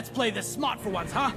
Let's play this smart for once, huh?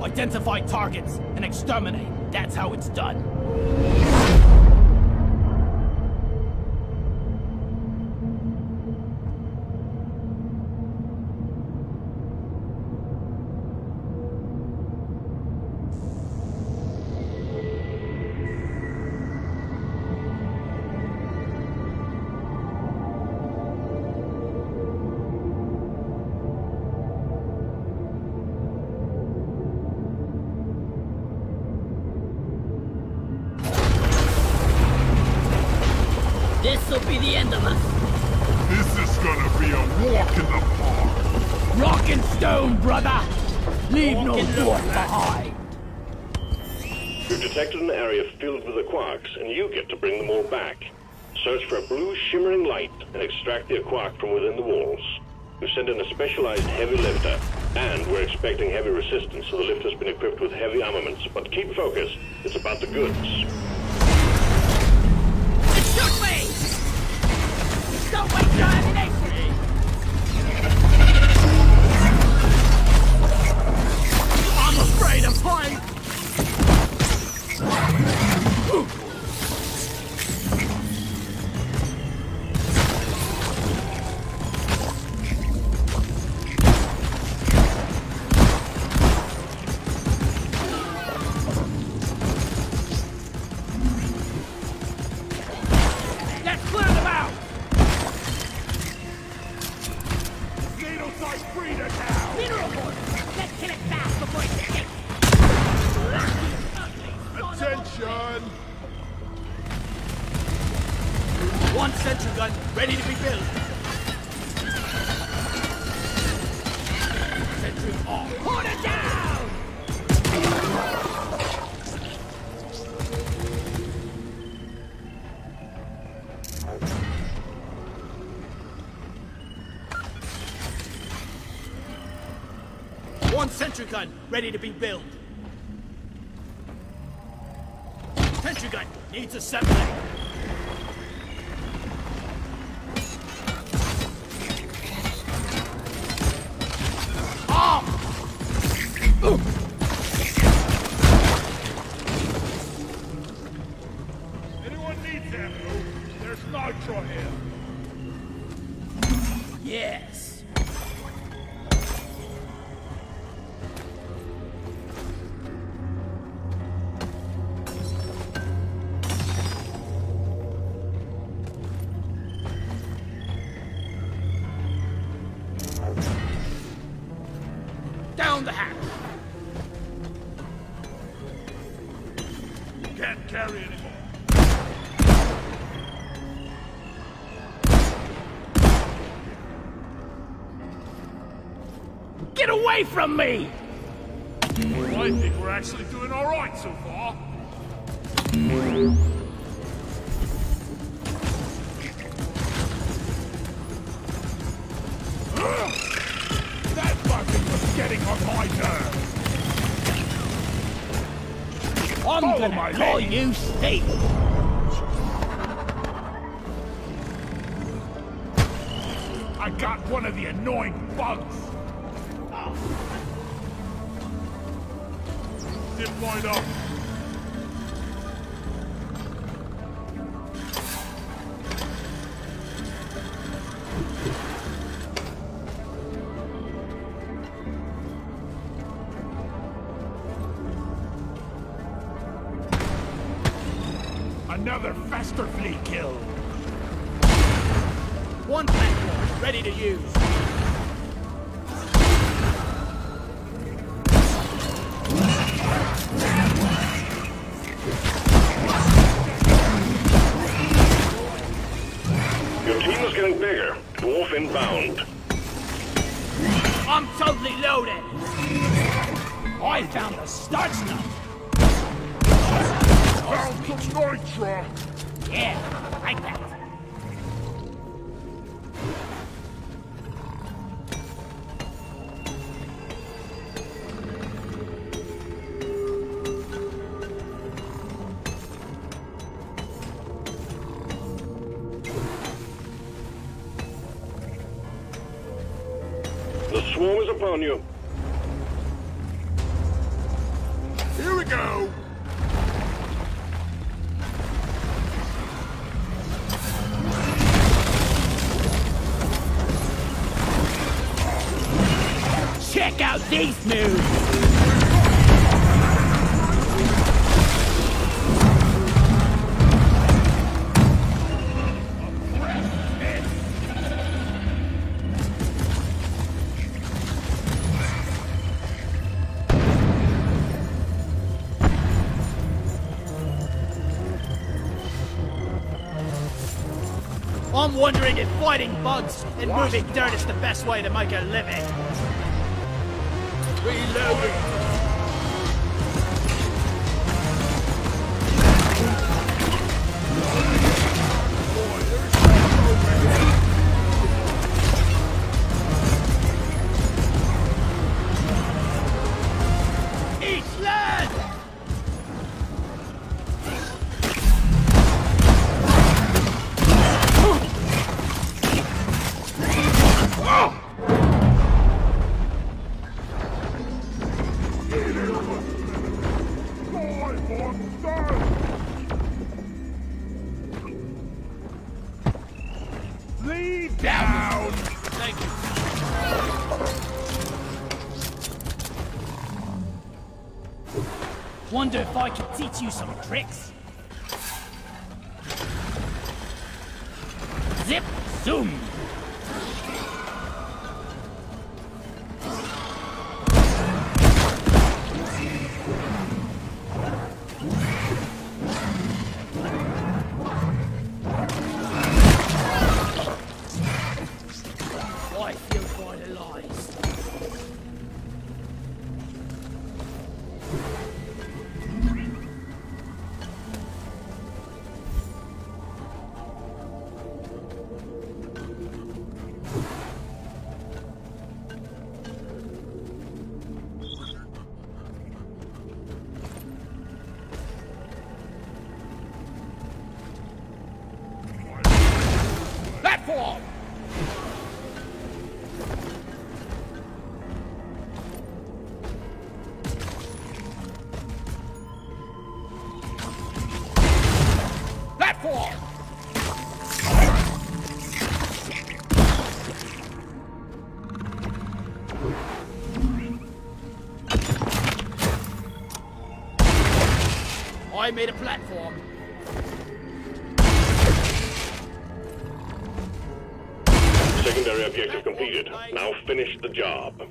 Identify targets and exterminate. That's how it's done. Specialized heavy lifter, and we're expecting heavy resistance, so the lifter's been equipped with heavy armaments. But keep focus, it's about the goods. It shook me! Don't wait for ammunition! I'm afraid of flying! Sentry gun ready to be built. Sentry gun needs assembly. Anyone needs ammo? There's nitro here. Yes. From me! Well, I think we're actually doing all right so far. That fucking was getting on my nerves! I'm gonna call you Steve! I got one of the annoying bugs! Dip point up. Another Festerfleet kill. One platform ready to use. Your team is getting bigger. Dwarf inbound. I'm totally loaded. I found a start snuff. Found some nitra. Yeah, like that. Swarm is upon you. Here we go. Check out these moves. I'm wondering if fighting bugs and moving dirt is the best way to make a living. Reloading! Eat lead! Down! Thank you. Wonder if I could teach you some tricks. Zip, zoom! Platform! Platform! I made a platform. Secondary objective completed. Now finish the job.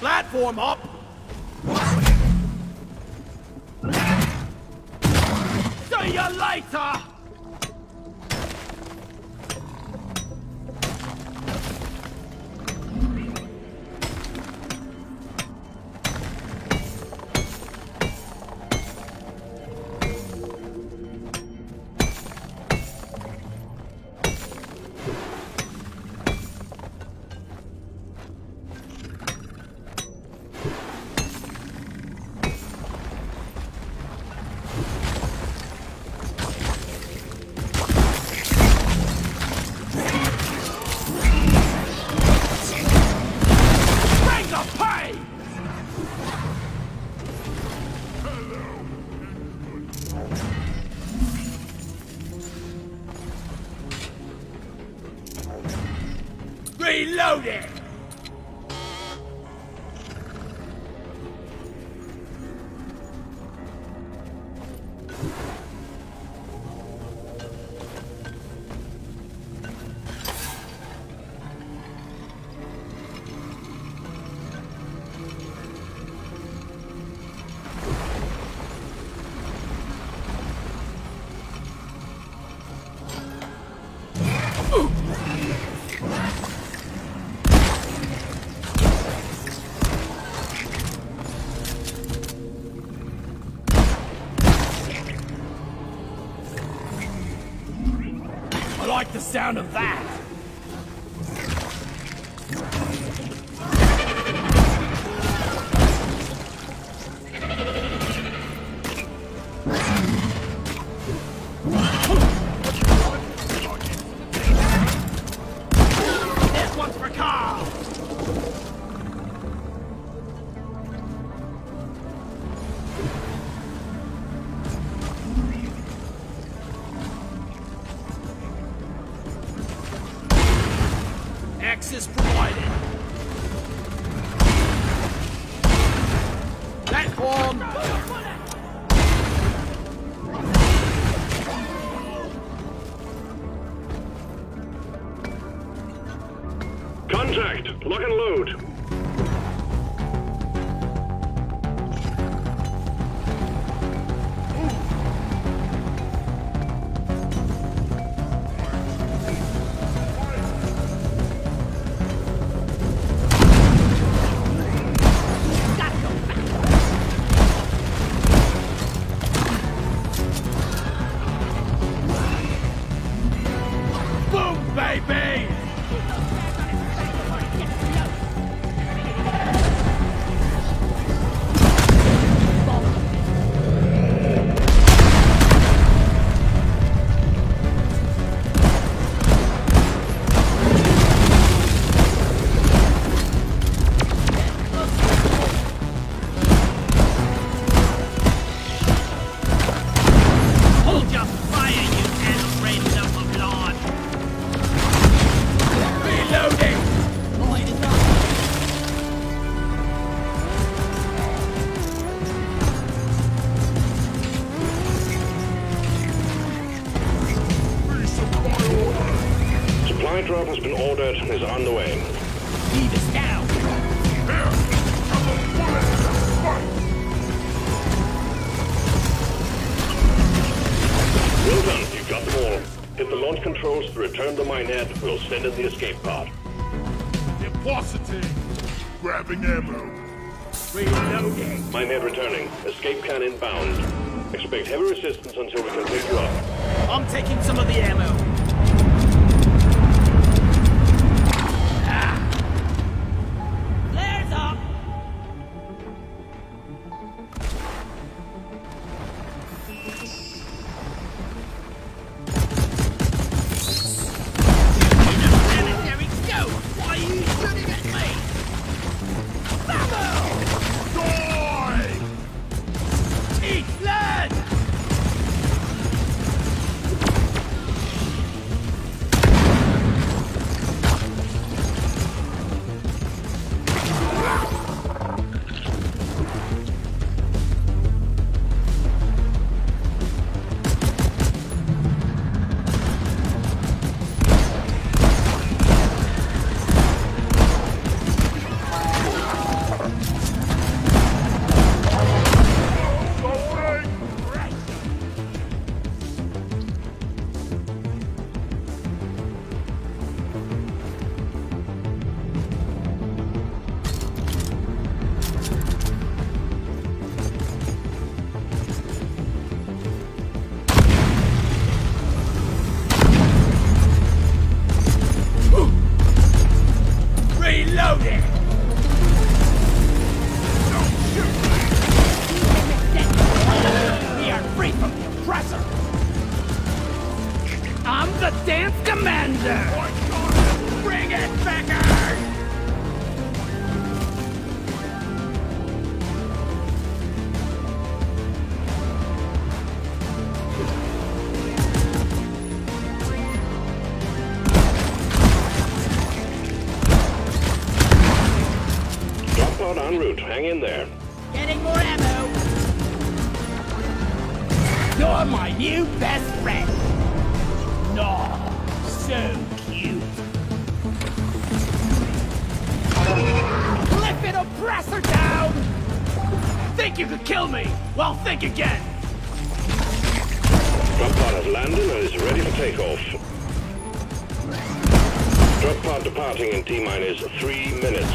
Platform up! See you later! Reloaded! The sound of that. This one's for Carl. Access provided. Platform. Contact. Lock and load. Drop has been ordered and is underway. Leave us down. Well done, you got them all. Hit the launch controls to return the minehead. We'll send in the escape pod. Impossible. Grabbing ammo. Reloading. Minehead returning. Escape can inbound. Expect heavy resistance until we can pick you up. I'm taking some of the ammo. en route. Hang in there. Getting more ammo. You're my new best friend. Nah, so cute. Flippin' oppressor down! Think you could kill me? Well, think again. Drop pod has landed and is ready for takeoff. Drop pod departing in T-minus 3 minutes.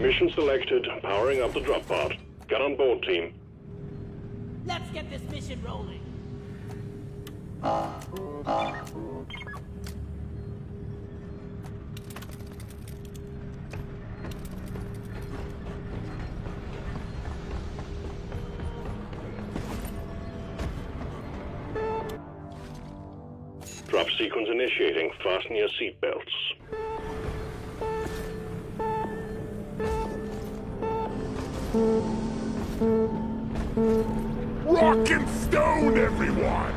Mission selected. Powering up the drop pod. Get on board, team. Let's get this mission rolling. Drop sequence initiating. Fasten your seatbelts. Rock and stone, everyone!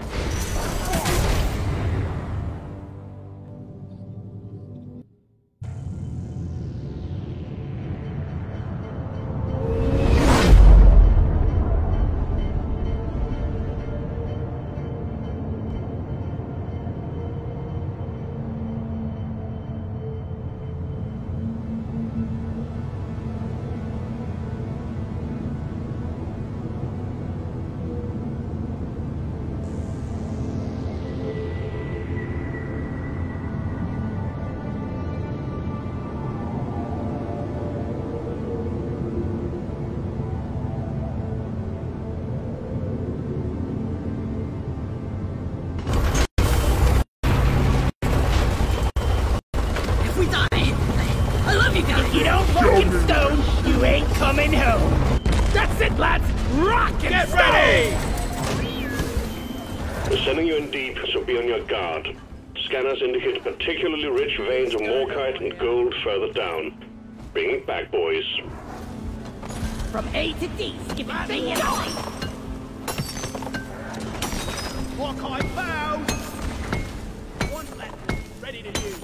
Morkite found! One left. ready to use.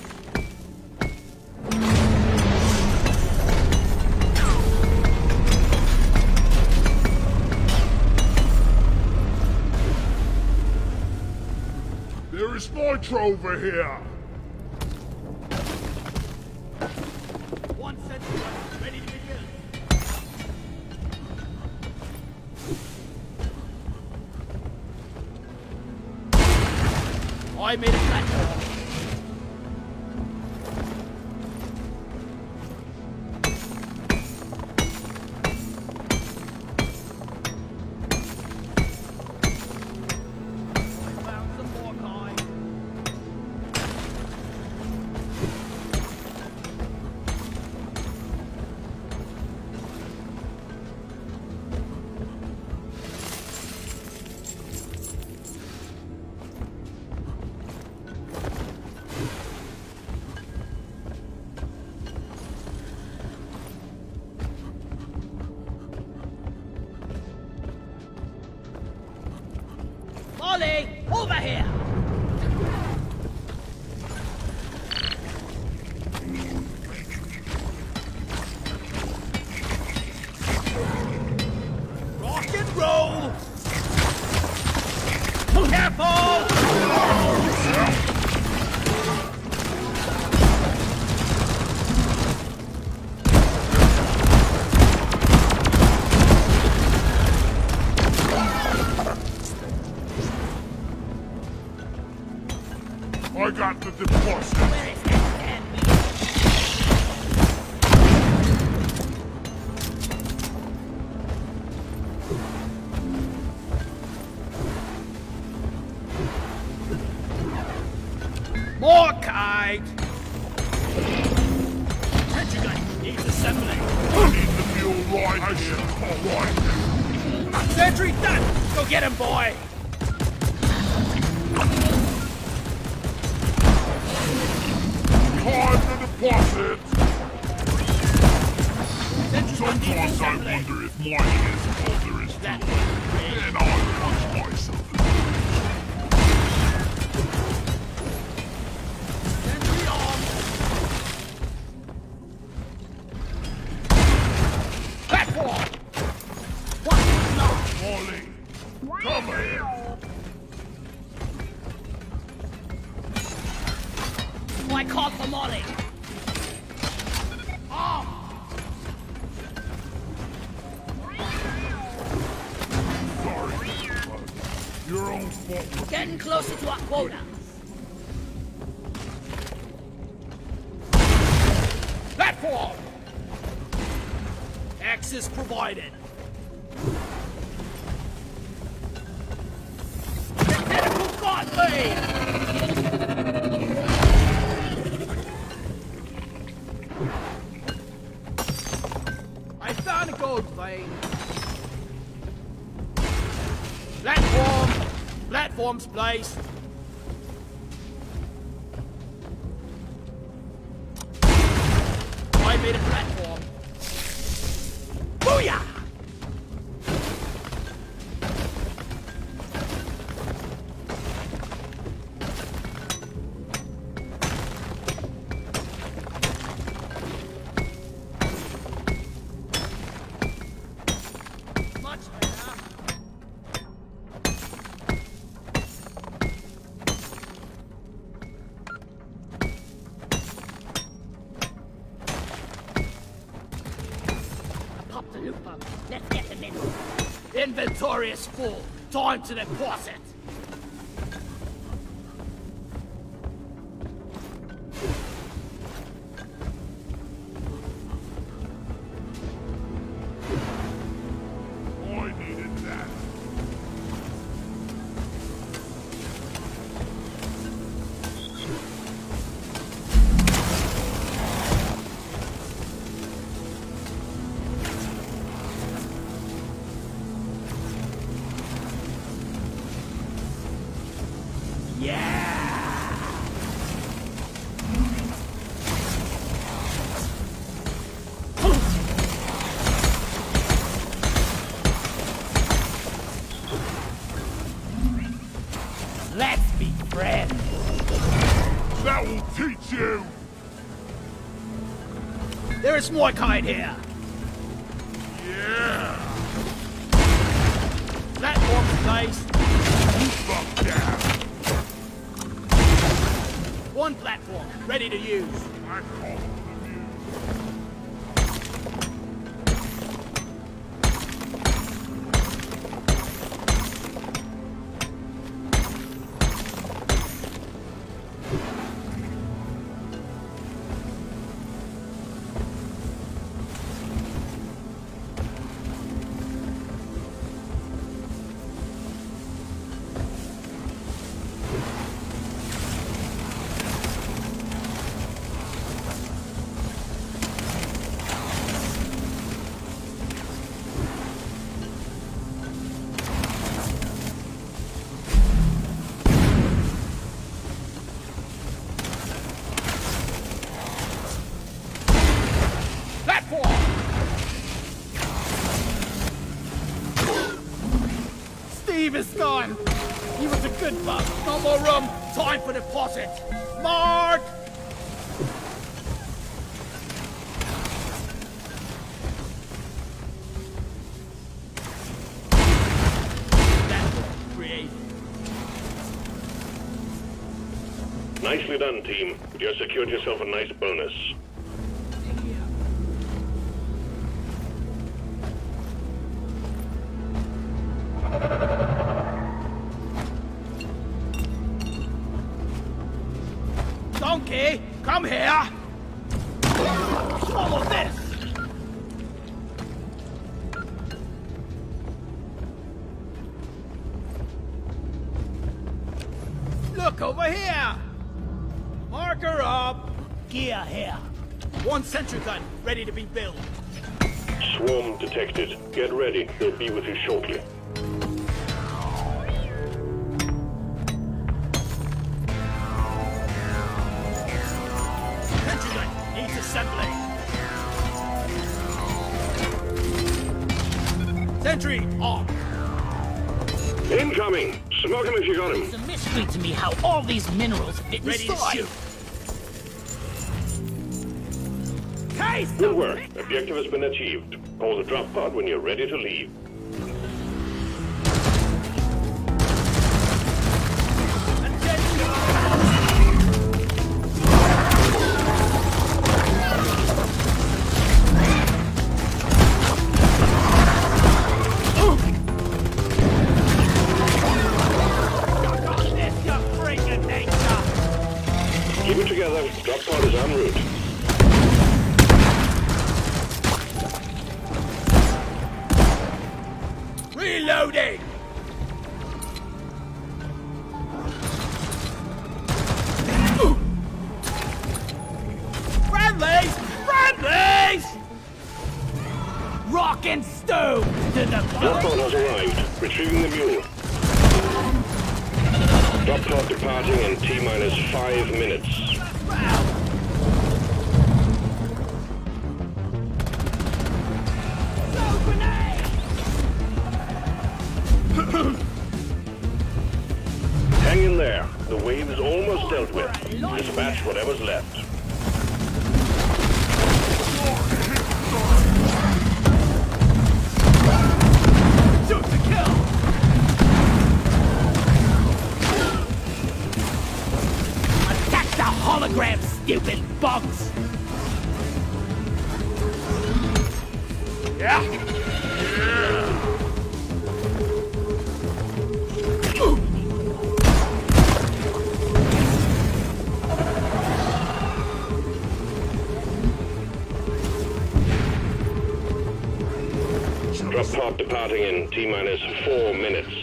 There is nitro over here. One set ready to begin. I made a platform. Molly, over here! Rock and roll! Careful! I got the deposit. Morkite! Aren't you guys need assembling? I need the mule ride. I should call one. Sentry done! Go get him, boy! Deposit! Sometimes I wonder if Molly is all there is to it, and I watch myself. Platform! What? Molly! Come here! I called for Molly! Your own fault. Getting closer to our quota. Platform! Access provided. Mechanical godly! I found a gold vein. Platform's place. I made a platform. Booyah! Let's get them in. Inventory is full. Time to deposit. I needed that. There is morkite here. Yeah. That looks nice. Fuck down. One platform, ready to use. It's gone. He was a good bug. No more room. Time for deposit. Mark! That's great. Nicely done, team. You secured yourself a nice bonus. Donkey, come here! Swallow this! Look over here! Marker up! Gear here. One sentry gun, ready to be built. Swarm detected. Get ready, they'll be with you shortly. Sentry on! Incoming! Smoke him if you got him. It's a mystery to me how all these minerals fit inside. Ready to shoot. Case! Good work. Objective has been achieved. Call the drop pod when you're ready to leave. Drop pod is en route. Reloading! Friendlies! Friendlies! Rock and stone to the boat! Drop pod has arrived. Retrieving the mule. Drop pod departing in T-minus 5 minutes. Wow! Throw grenade! Hang in there. The wave is almost dealt with. Dispatch whatever's left. Grab stupid bugs! Yeah! Drop pod departing in T-minus 4 minutes.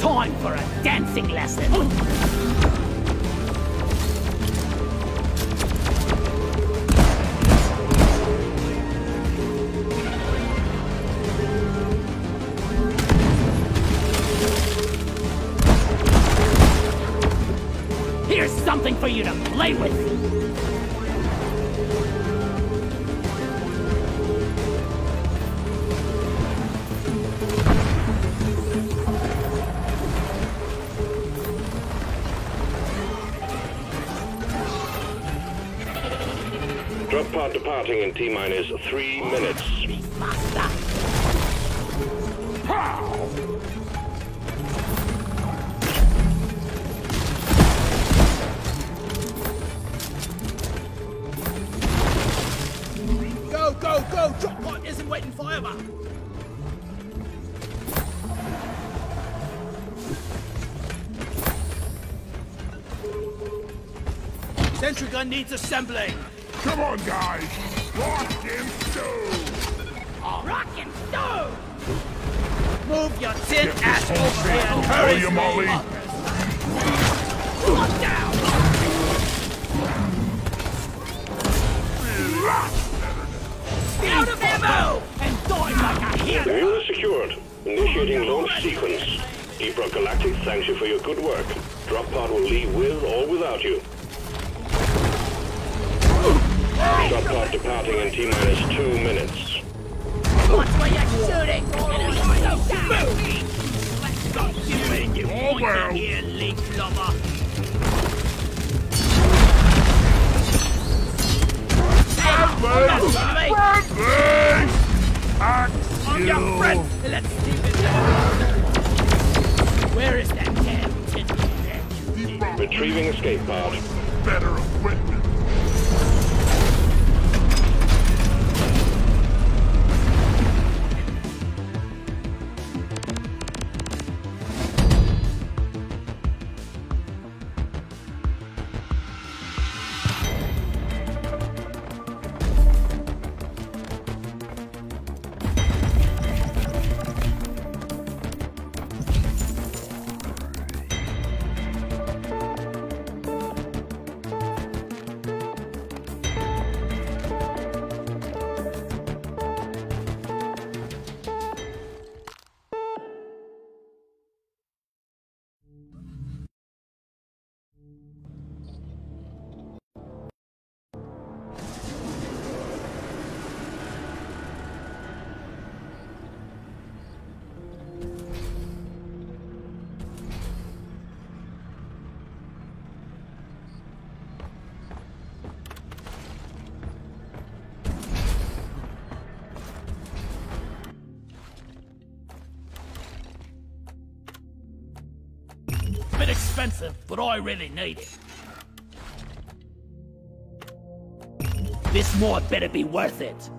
Time for a dancing lesson. Here's something for you to play with. Drop pod departing in T-minus 3 minutes. Go! Drop pod isn't waiting forever! Sentry gun needs assembling! Come on, guys! Rock and stone! Rock and stone! Move your tin ass over here and hurry you, Molly! Look down! Rock! Out of ammo! And die like a hero! We were secured. Initiating launch sequence. Deep Rock Galactic thanks you for your good work. Drop pod will leave with or without you. Drop pod departing in T-minus 2 minutes. What's where you're shooting? Let's go shooting, you pointy here, leak lover! I'm your friend! Let's see this. Where is that damn tin? Retrieving escape pod. Better equipment. Expensive, but I really need it. This mod better be worth it.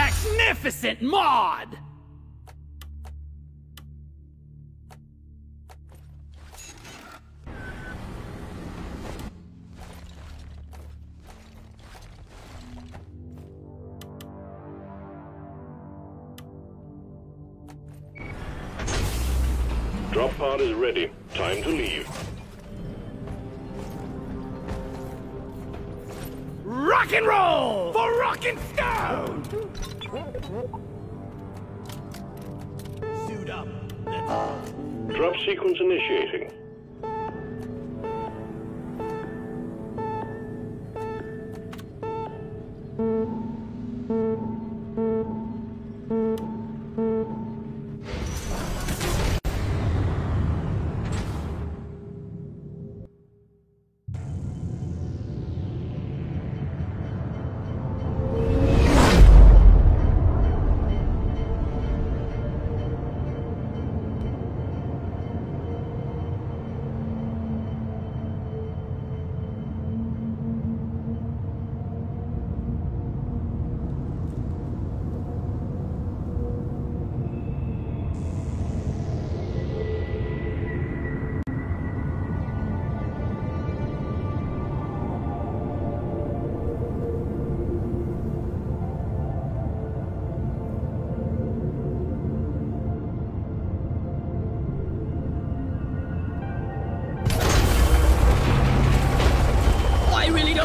Magnificent mod! Drop pod is ready. Time to leave. Rock and roll! For rock and stone! Suit up. Let's go. Drop sequence initiating.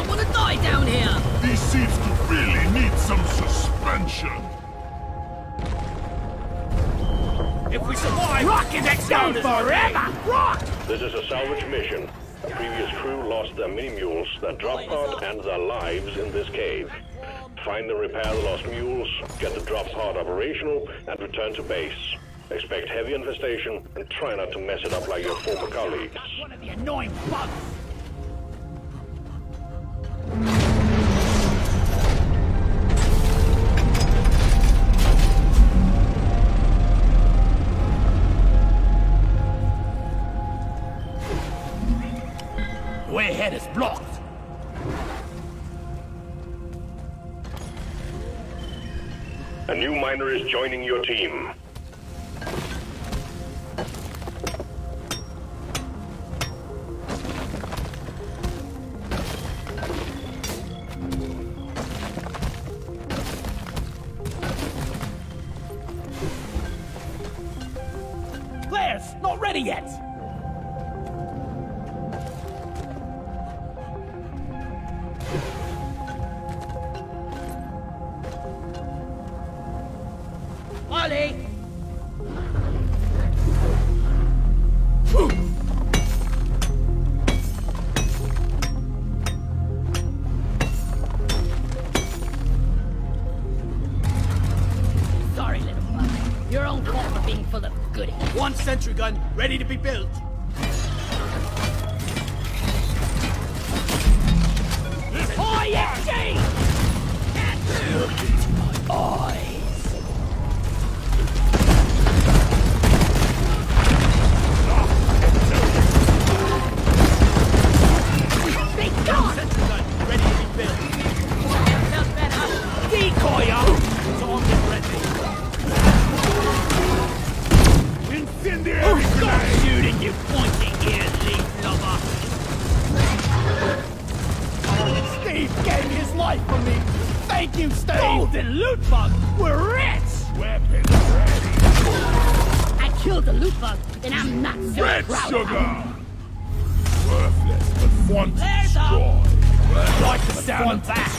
don't want to die down here! He seems to really need some suspension. If we survive, rocket explode forever! Rock! This is a salvage mission. A previous crew lost their mini-mules, their drop pod, and their lives in this cave. Find and repair the lost mules, get the drop pod operational, and return to base. Expect heavy infestation, and try not to mess it up like your former colleagues. That's one of the annoying bugs! The way ahead is blocked! A new miner is joining your team. Players, not ready yet. Molly! Sorry, little Molly. You're on call for being full of goodies. One sentry gun ready to be built. High energy! Look into my eyes. Thank you, Steve! Golden loot bug! We're rich! Weapons ready! I killed the loot bug, and I'm not so proud. Red sugar! Worthless, but fun to destroy. I like the sound of that.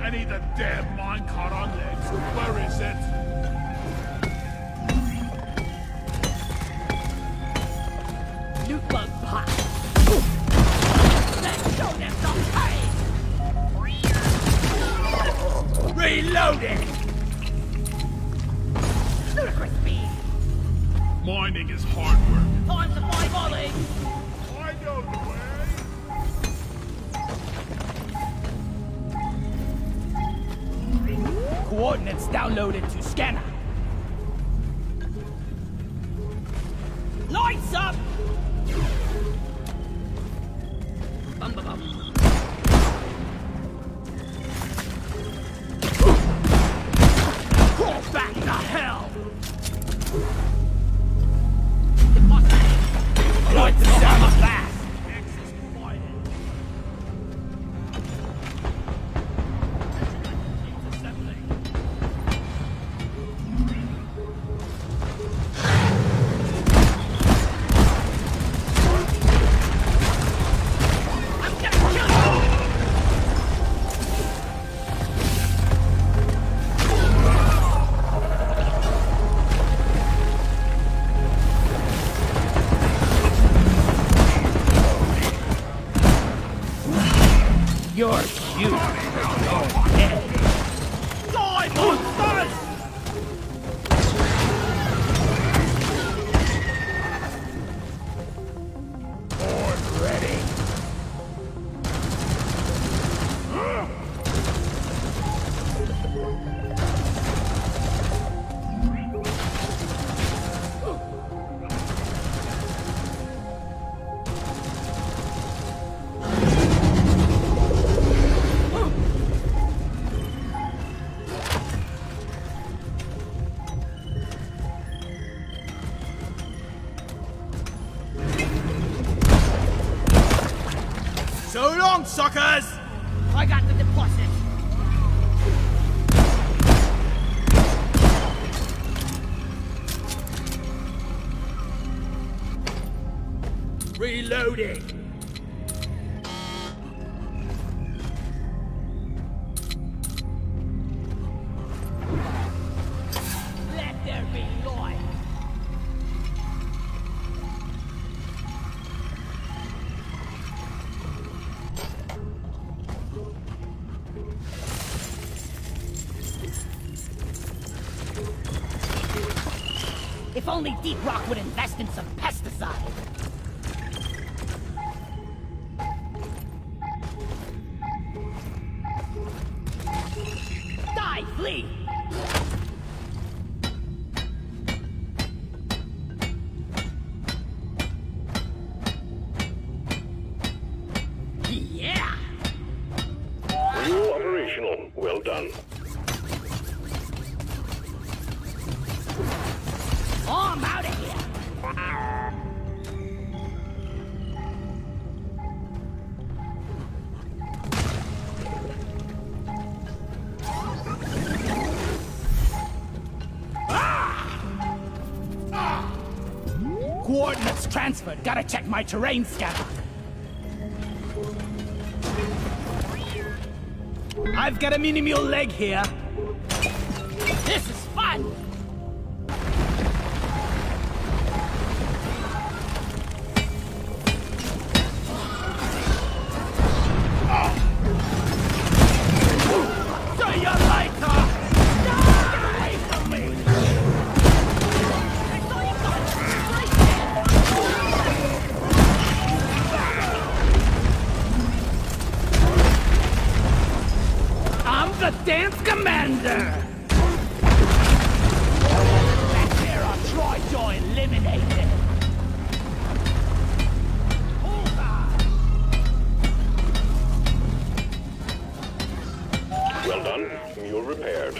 I need a damn minecart on legs. Where is it? Reloading! Ludicrous speed! Mining is hard work. Time to fly, Molly! I know the way! Coordinates downloaded to scanner. Lights up! Bum bum bum. You're huge. Die, monsters! Born ready. So long, suckers! I got the deposit. Reloading. only Deep Rock would invest in some pesticide. Die, flee! Yeah! Crew operational. Well done. Oh, I'm out of here! Coordinates transferred. Gotta check my terrain scanner. I've got a mini mule leg here. This is fun! The dance commander! Back there, our Troy-Joy eliminated! Well done, you're repaired.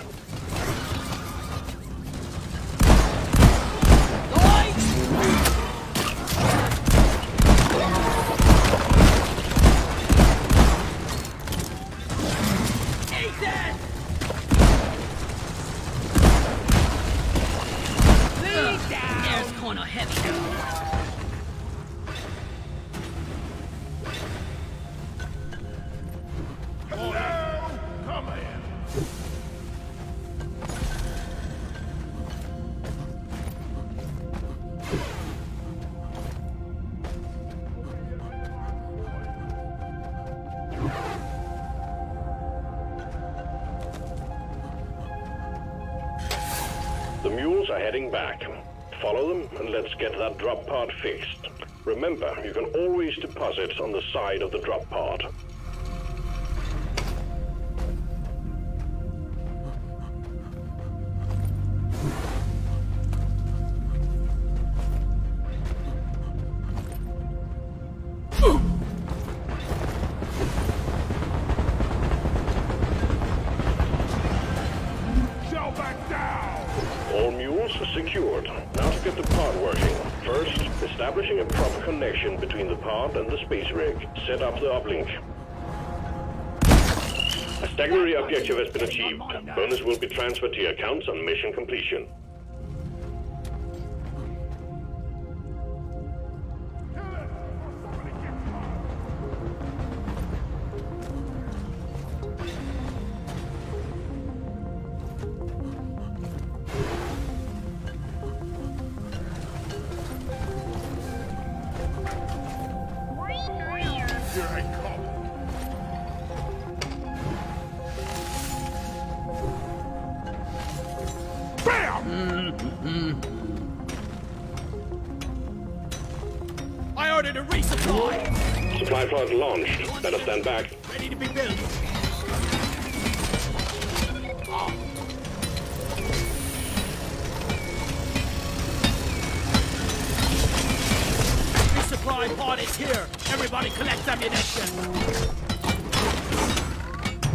The mules are heading back. Follow them and let's get that drop pod fixed. Remember, you can always deposit on the side of the drop pod. All mules secured. Now to get the pod working. First, establishing a proper connection between the pod and the space rig. Set up the uplink. A stationary objective has been achieved. Bonus will be transferred to your accounts on mission completion. I ordered a resupply! Supply pod launched. Better stand back. Ready to be built. Resupply pod is here. Everybody collect ammunition.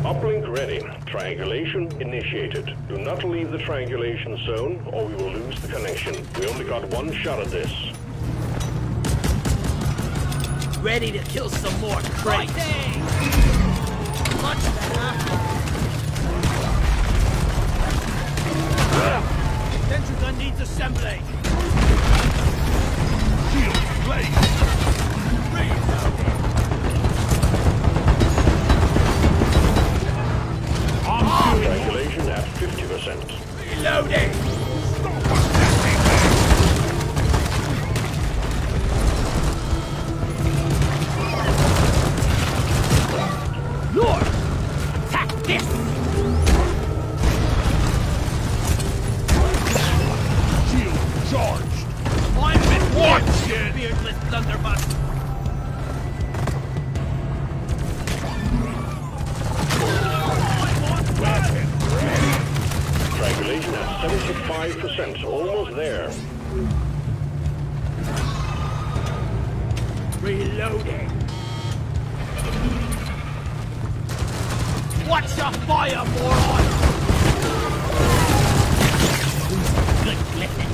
Uplink ready. Triangulation initiated. Do not leave the triangulation zone or we will lose the connection. We only got one shot at this. Ready to kill some more crates. Much better. Attention gun needs assembly. Shield blade. Regulation at 50%. Reloading. Charge! Reloading. What's a fire, moron? Good glisten.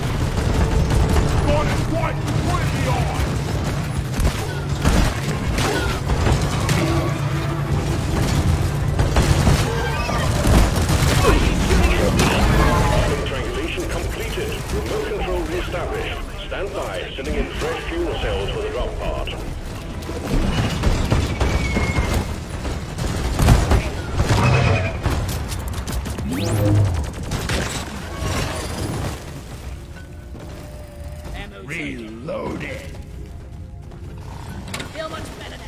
Got it right, put it on. What are you shooting at me? Triangulation completed. Remote control reestablished. Stand by, sending in fresh fuel cells for the drop pod. Reloaded. Feel much better now.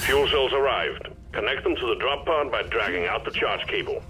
Fuel cells arrived. Connect them to the drop pod by dragging out the charge cable.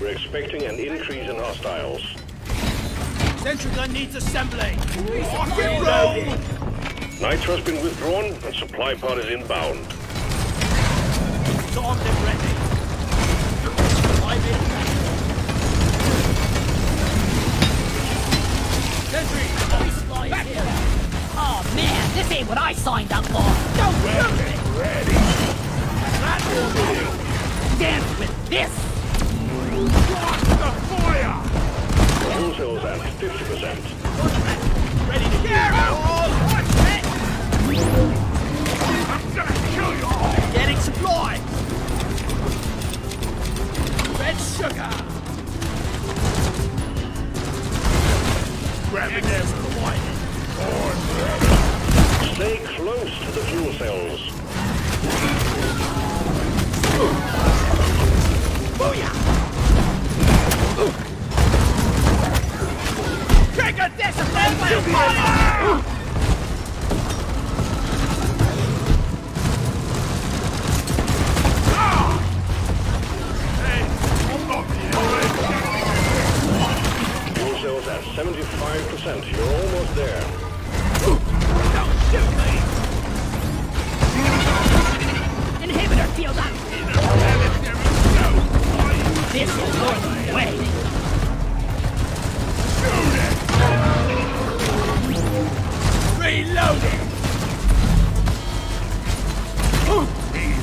We're expecting an increase in hostiles. Sentry gun needs assembly. Rock and roll! Nitro's been withdrawn and supply pod is inbound. Storm them ready. I'm in. Sentry! Back here! Oh man, this ain't what I signed up for! Don't shoot it! Ready! That will dance with this! Block the fire! Fuel cells at 50%. Ready to get all it! I'm gonna kill you all! Getting supplies! Red sugar! Grabbing them! Stay close to the fuel cells. Booyah! Trigger discipline by the fire! Fuel cells at 75%. You're almost there. Don't shoot me! Inhibitor field up! This is the way! Shoot it! Reloading! Reloading!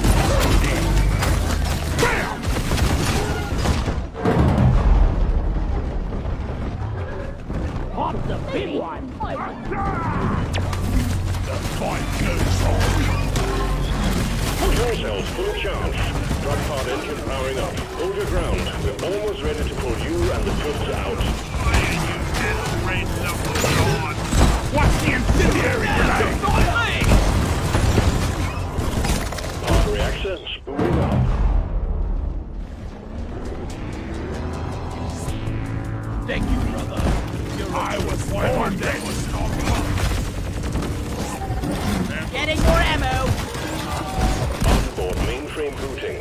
Bam! Pop the big one! The fight goes on! Fuel cells full charge. Drop pod engine powering up. Hold your ground. We're almost ready to pull you and the troops out. You didn't raise the What's the incendiary grenade? Pod reactor spooling up. Thank you, brother. I was born dead. Getting more ammo. Onboard mainframe booting.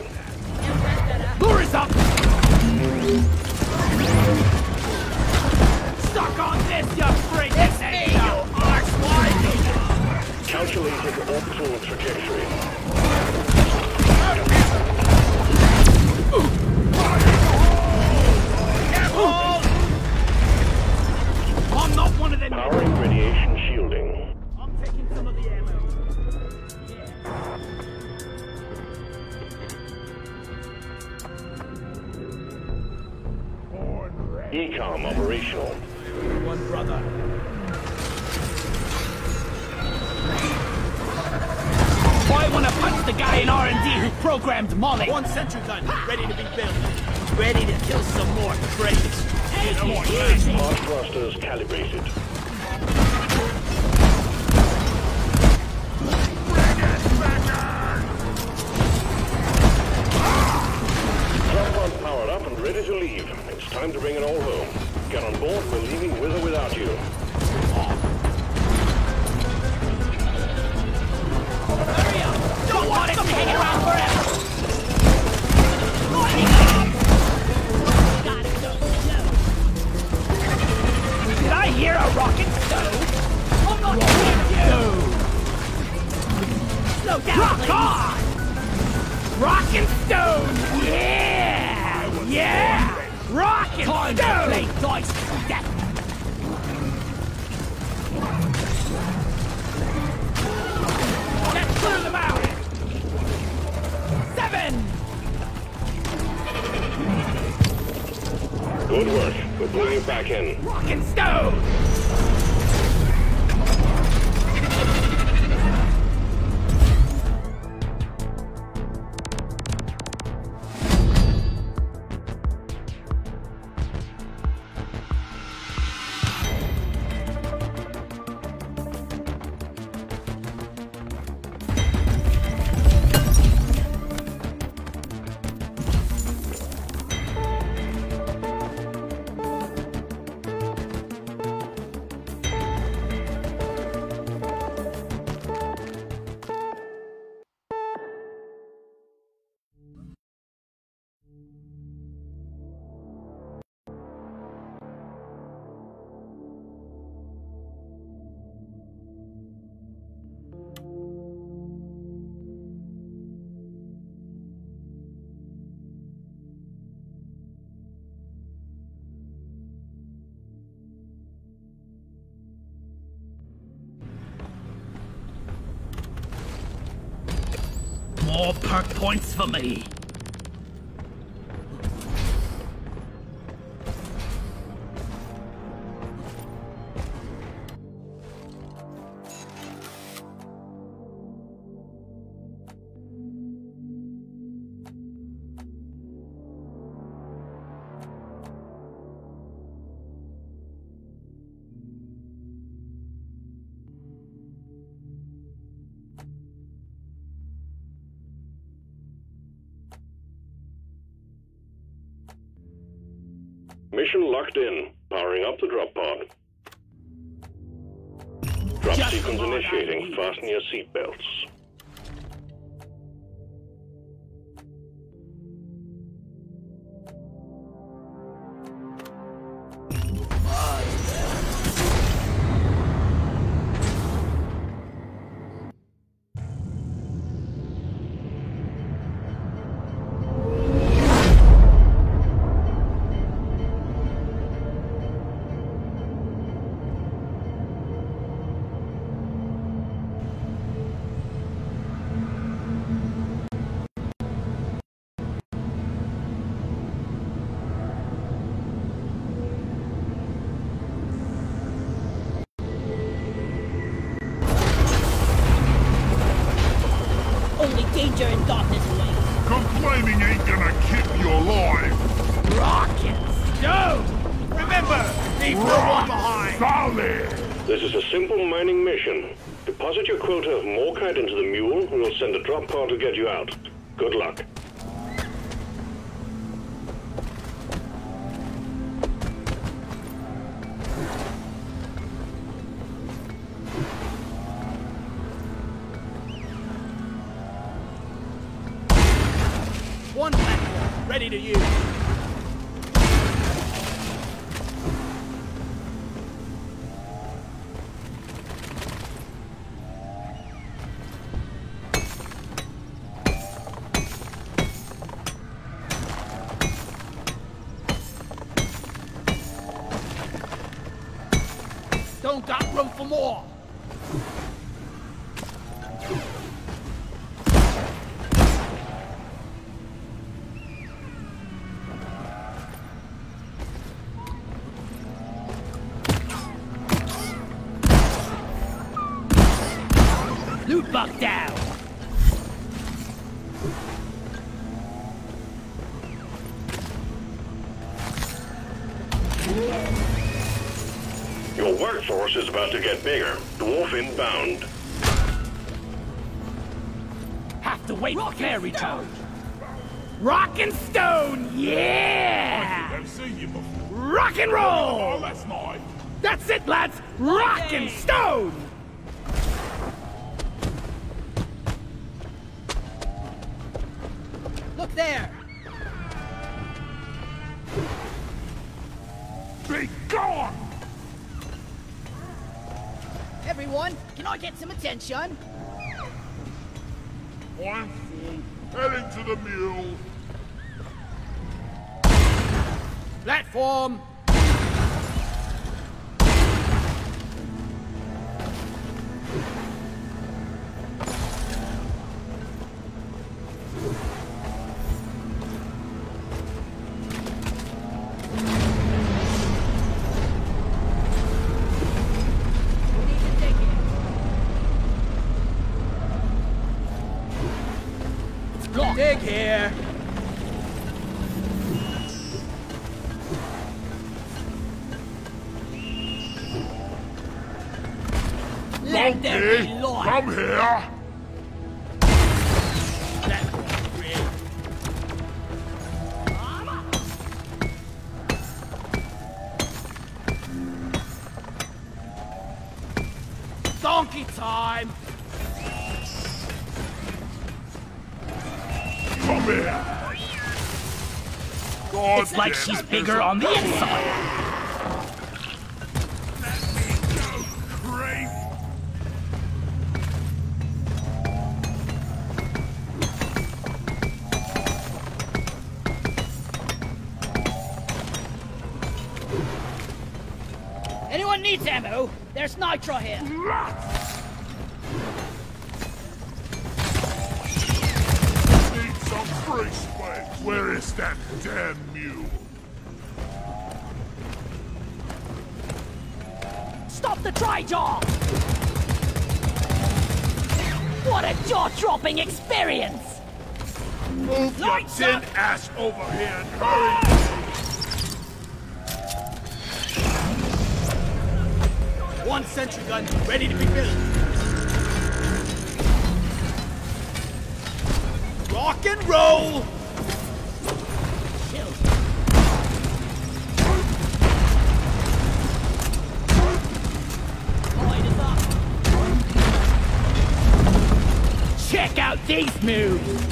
Lure is up. Suck on this, you freaking thing! Calculated orbital trajectory. I'm not one of them. Powering radiation shielding. I'm taking some of the ammo. Yeah. Ecom operational. One brother. I want to punch the guy in R&D who programmed Molly. One sentry gun, ready to be built. Ready to kill some more crazies. Smart thrusters calibrated. Jump on powered up and ready to leave. It's time to bring it all home. Get on board, we're leaving with or without you. Hurry up! Don't want it to hang around forever! Got it, no. Did I hear a rocket? No! I'm not you! Slow down, rock please. On! Rock and stone! Yeah! Yeah! Rock and time stone! To play dice to death! Clear them out! 7! Good work. We're pulling you back in. Rock and stone! More perk points for me. Mission locked in. Powering up the drop pod. Drop just sequence initiating. Fasten your seatbelts. Complaining ain't gonna keep you alive. Rockets, go! Remember, leave no one behind. Solid. This is a simple mining mission. Deposit your quota of morkite into the mule, and we'll send a drop pod to get you out. Good luck. Ready to use. Don't got room for more. Loot bug down! Your workforce is about to get bigger. Dwarf inbound. Have to wait for fairy tale. Rock and stone, yeah! I seen you before. Rock and roll! Oh, that's nice. That's it, lads! Rock and stone! Look there! Be gone! Everyone, can I get some attention? I'm full. Heading to the mule. Platform! Dig here. Let there be light. Come here. Donkey time. God, it's like she's bigger on the inside. Let me go, creep. Anyone needs ammo? There's nitro here. Where is that damn mule? Stop the tri-jaw! What a jaw-dropping experience! Move your tin ass over here and hurry! One sentry gun ready to be built. Rock and roll! Check out these moves!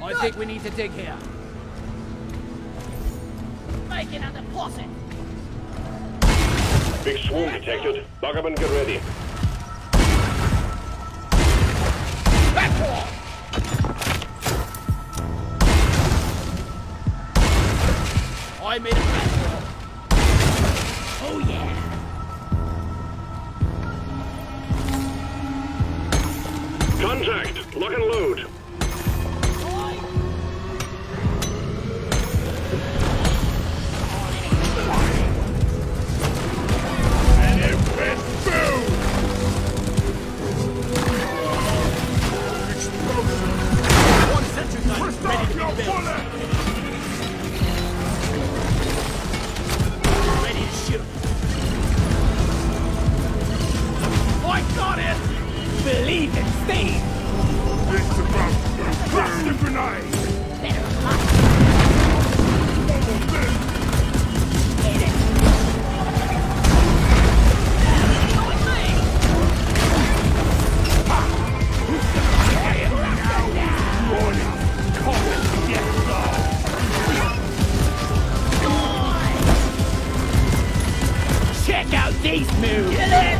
I think we need to dig here. Make it a deposit. Big swarm detected. Bug up and get ready. Back off! I made a platform. Oh yeah! Contact! Lock and load! Ready to shoot. do. Kill it!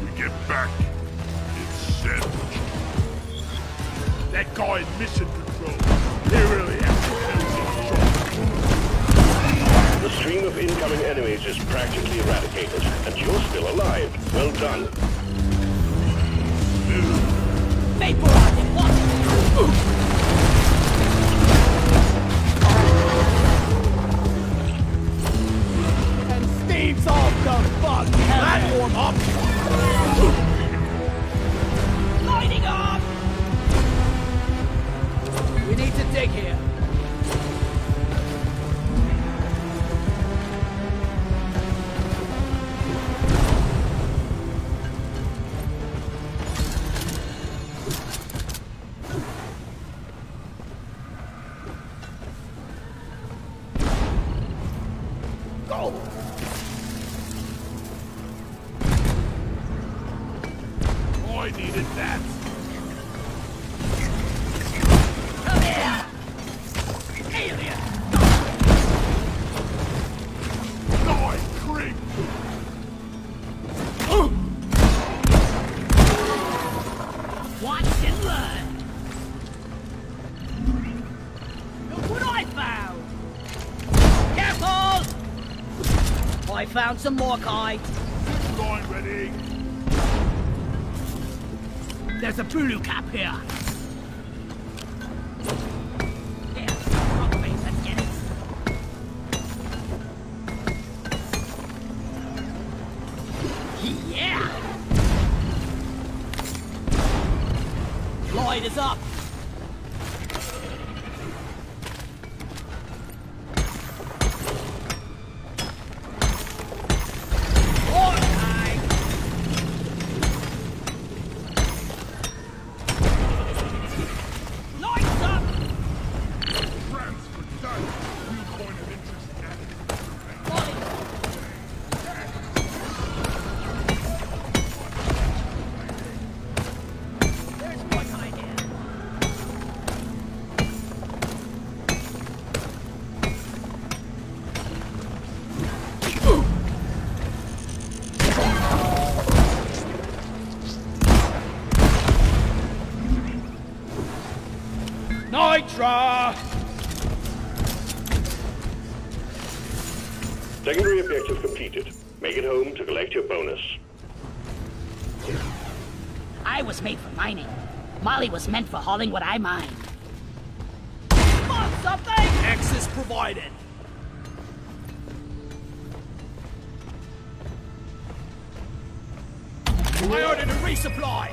We get back. It's sandwiched. That guy in mission control. He really has to do. The stream of incoming enemies is practically eradicated, and you're still alive. Well done. Vaporizing water! And Steve's all the fuck platform up! Lighting up! We need to dig here. Found some morkite. Right, ready. There's a Bulu cap here. Yeah, rock face, let's get it. Yeah. Lloyd is up. Secondary objective completed. Make it home to collect your bonus. I was made for mining. Molly was meant for hauling what I mined. Fuck something! Access provided. I ordered a resupply.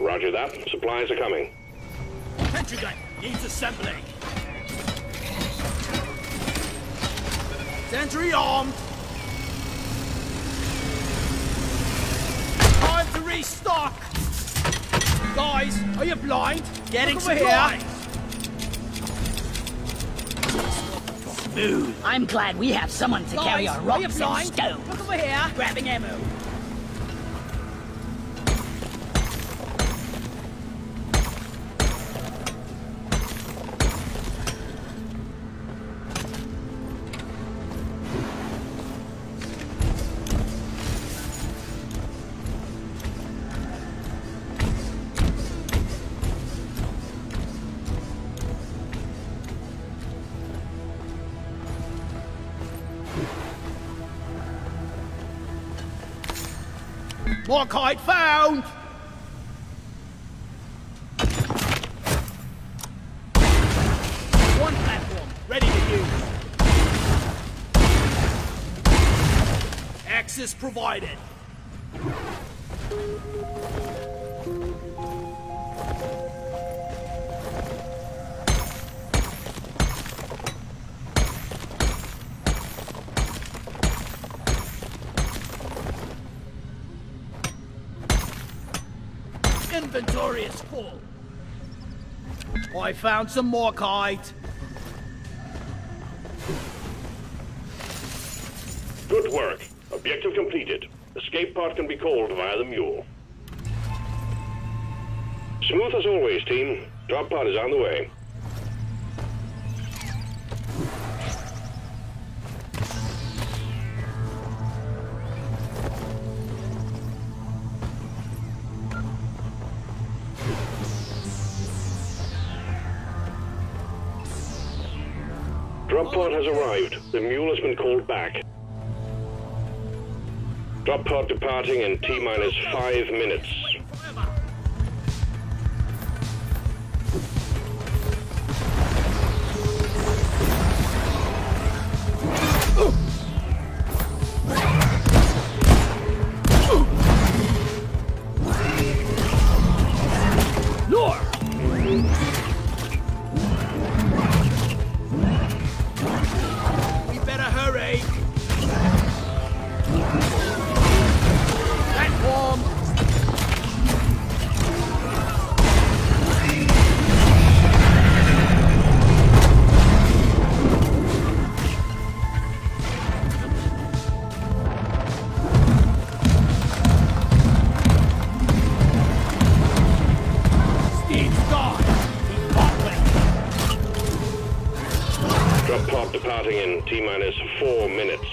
Roger that. Supplies are coming. Pentagon needs assembly. Sentry armed. Time to restock. Guys, are you blind? Getting supplies. Smooth. I'm glad we have someone to carry our rocks and stones. Look over here. Grabbing ammo. Morkite found! One platform, ready to use. Access provided. Inventory is full. I found some morkite. Good work. Objective completed. Escape pod can be called via the mule. Smooth as always, team. Drop pod is on the way. Drop pod has arrived. The mule has been called back. Drop pod departing in T-minus 5 minutes. T-minus 4 minutes.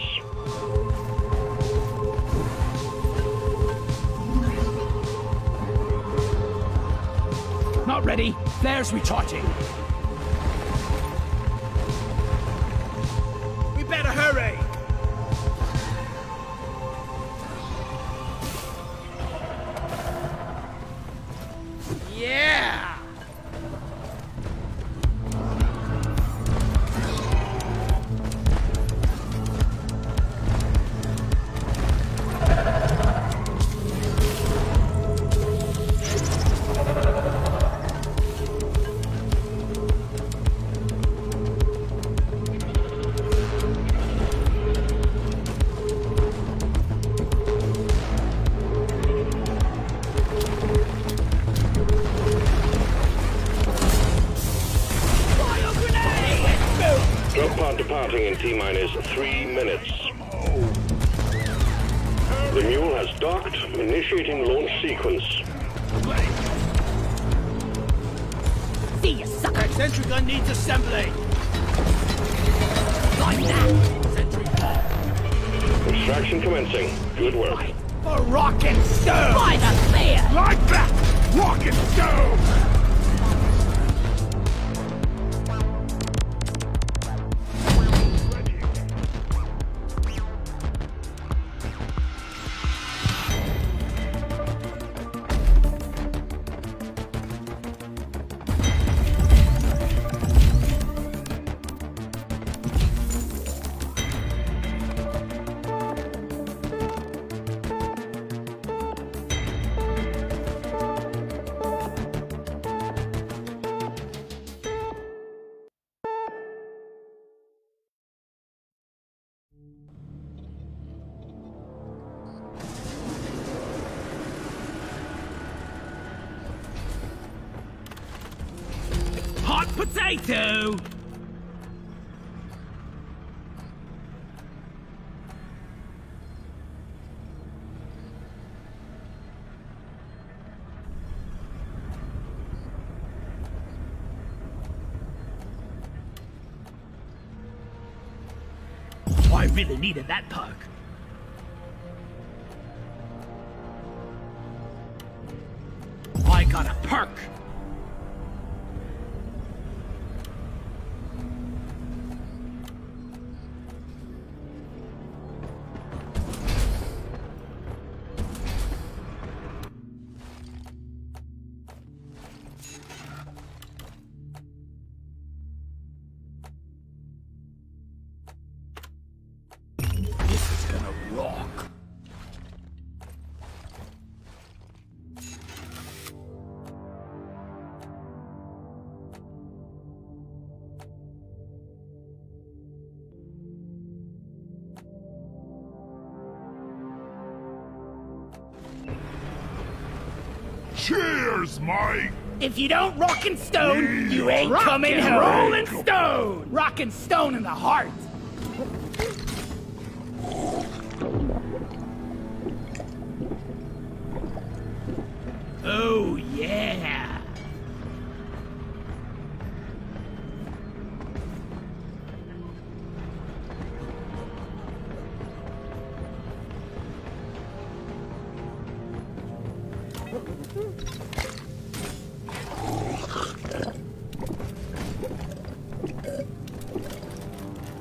Not ready. Flares recharging. We better hurry. Yeah! Departing in T-minus 3 minutes. The mule has docked, initiating launch sequence. See you, sucker! Sentry gun needs assembly! Like that! Sentry gun! Extraction commencing. Good work. For rock and stone! By the spear! Like that! Rock and stone! Potato! I really needed that perk. I got a perk! Cheers, Mike! If you don't rock and stone, you ain't coming home! Roll and stone! Rock and stone in the heart! Oh, yeah!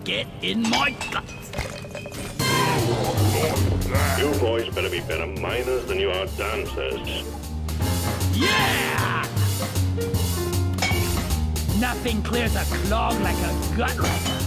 Get in my gut. You boys better be better miners than you are dancers. Yeah! Nothing clears a clog like a gut wrecker.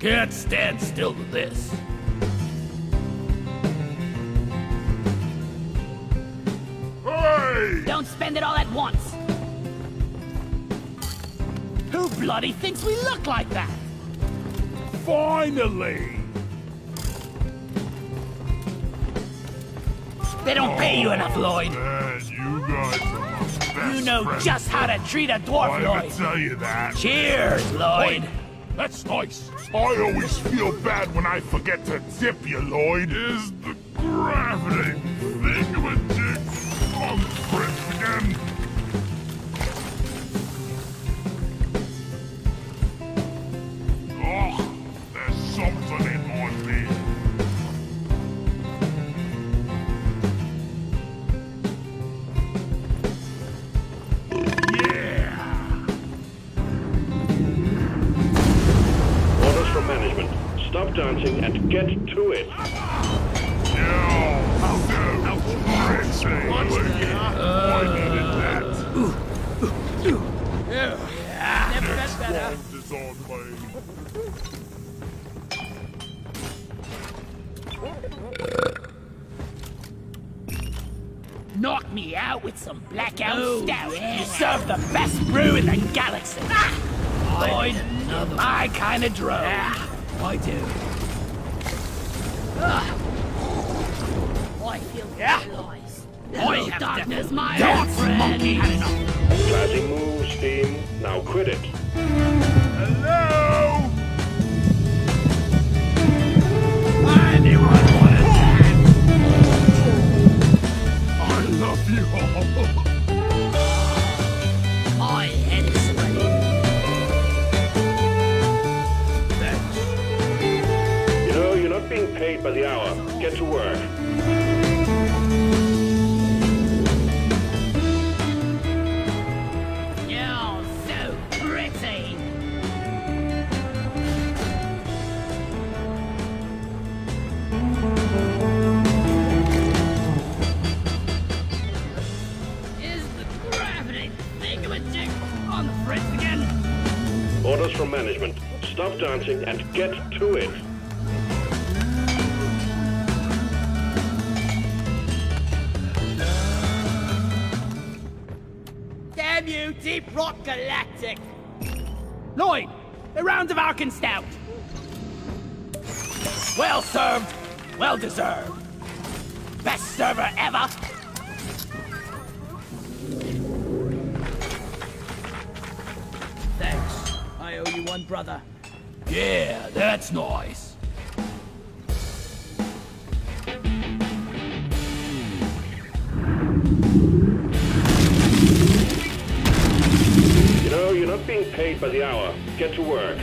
Can't stand still with this. Hey! Don't spend it all at once. Who bloody thinks we look like that? Finally! They don't pay you enough, Lloyd. Man, you guys are my best friends. You know just how to treat a dwarf, Lloyd. I can tell you that. Cheers, Lloyd. That's nice. I always feel bad when I forget to tip you, Lloyd. Is the gravity thing of a dick on Chris again? Oh, there's something in my beard. Yeah! Management, stop dancing and get to it. Knock me out with some blackout stout. You serve the best brew in the galaxy. Lloyd, I kind of drove. Yeah, I do. I feel paralyzed. I have darkness, my dance friend. Monkey. Classic move, Steam. Now quit it. Hello. Anyone want to dance? I love you all. I hate. Being paid by the hour. Get to work. You're so pretty. Is the gravity thingamajig on the fritz again? Orders from management. Stop dancing and get to it. You Deep Rock Galactic! Lloyd, a round of Arkenstout! Well served, well deserved. Best server ever! Thanks. I owe you one, brother. Yeah, that's nice. You know, you're not being paid by the hour. Get to work.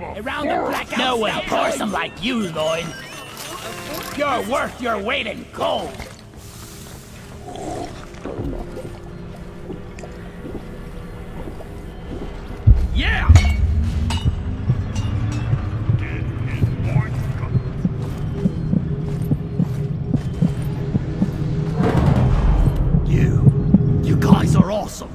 Around the blackout. No one person like you, Lloyd. You're worth your weight in gold. Yeah. You guys are awesome.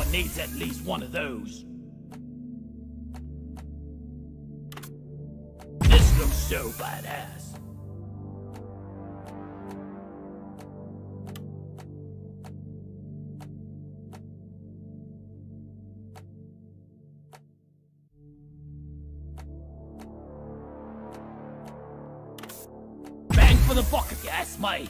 Everyone needs at least one of those. This looks so badass. Bang for the buck, if you ask me.